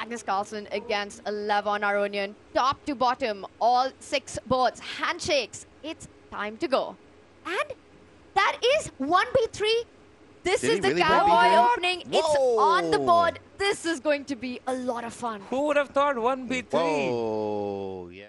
Magnus Carlsen against Levon Aronian. Top to bottom, all 6 boards, handshakes. It's time to go. And that is 1B3. This is the cowboy opening. Whoa. It's on the board. This is going to be a lot of fun. Who would have thought 1B3? Whoa, yeah.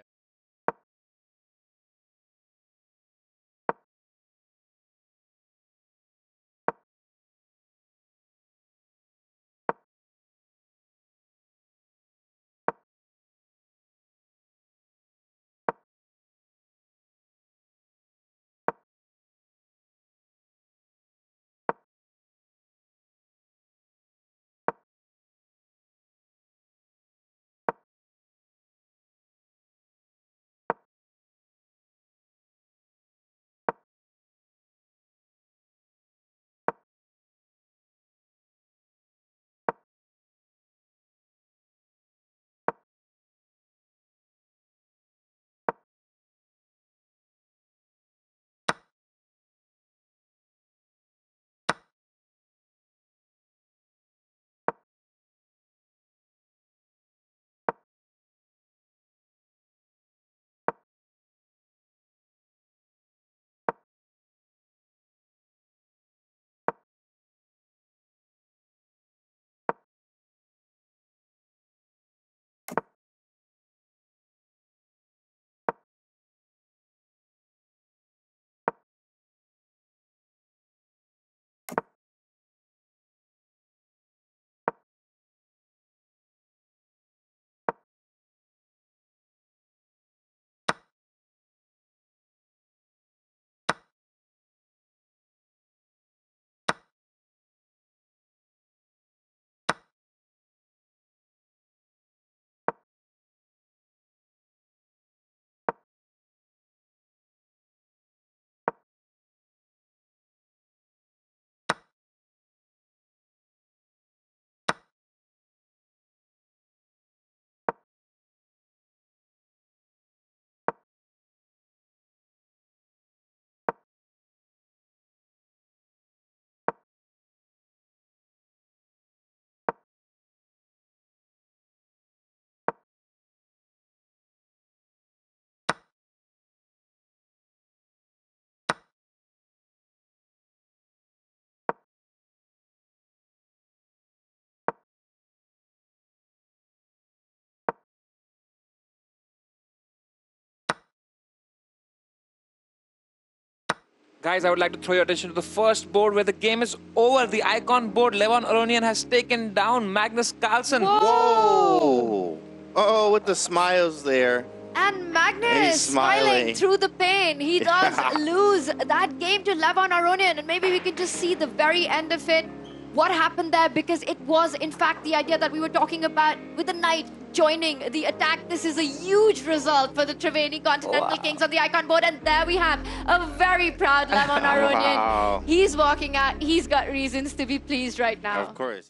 Guys, I would like to throw your attention to the first board where the game is over. The icon board, Levon Aronian has taken down Magnus Carlsen. Whoa! Oh, with the smiles there. And Magnus smiling through the pain. He does lose that game to Levon Aronian. And maybe we can just see the very end of it. What happened there? Because it was, in fact, the idea that we were talking about with the knight joining the attack. This is a huge result for the Triveni Continental Kings on the icon board. And there we have a very proud Levon Aronian. He's walking out. He's got reasons to be pleased right now. Of course.